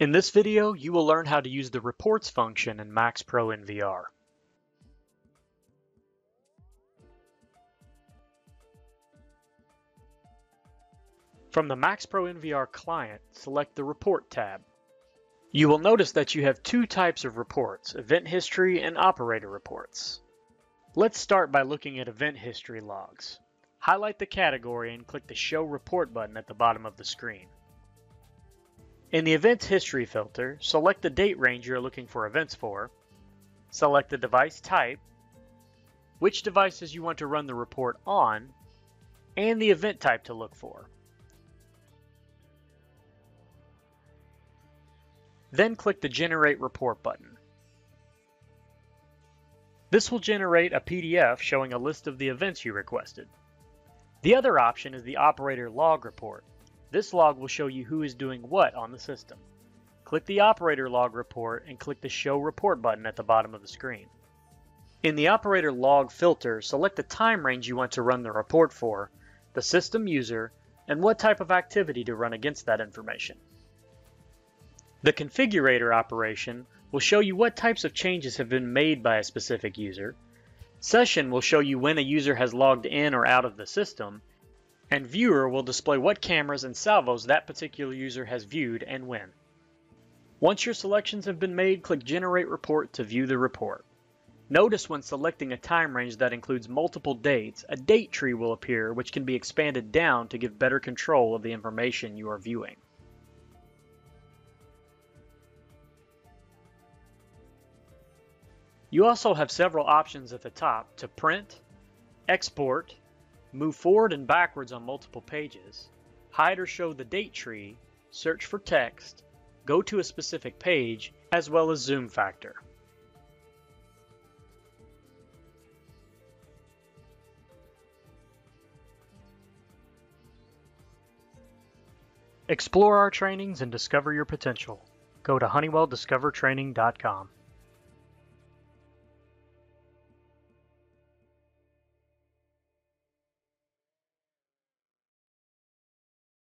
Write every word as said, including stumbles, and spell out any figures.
In this video, you will learn how to use the reports function in MAXPRO N V R. From the MAXPRO N V R client, select the Report tab. You will notice that you have two types of reports, Event History and Operator Reports. Let's start by looking at Event History logs. Highlight the category and click the Show Report button at the bottom of the screen. In the Events History filter, select the date range you are looking for events for, select the device type, which devices you want to run the report on, and the event type to look for. Then click the Generate Report button. This will generate a P D F showing a list of the events you requested. The other option is the Operator Log Report. This log will show you who is doing what on the system. Click the Operator Log Report and click the Show Report button at the bottom of the screen. In the Operator Log filter, select the time range you want to run the report for, the system user, and what type of activity to run against that information. The Configurator operation will show you what types of changes have been made by a specific user. Session will show you when a user has logged in or out of the system, and Viewer will display what cameras and salvos that particular user has viewed and when. Once your selections have been made, click Generate Report to view the report. Notice when selecting a time range that includes multiple dates, a date tree will appear which can be expanded down to give better control of the information you are viewing. You also have several options at the top to print, export, move forward and backwards on multiple pages, hide or show the date tree, search for text, go to a specific page, as well as zoom factor. Explore our trainings and discover your potential. Go to Honeywell Discover Training dot com.